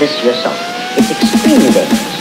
This yourself. It's extremely dangerous.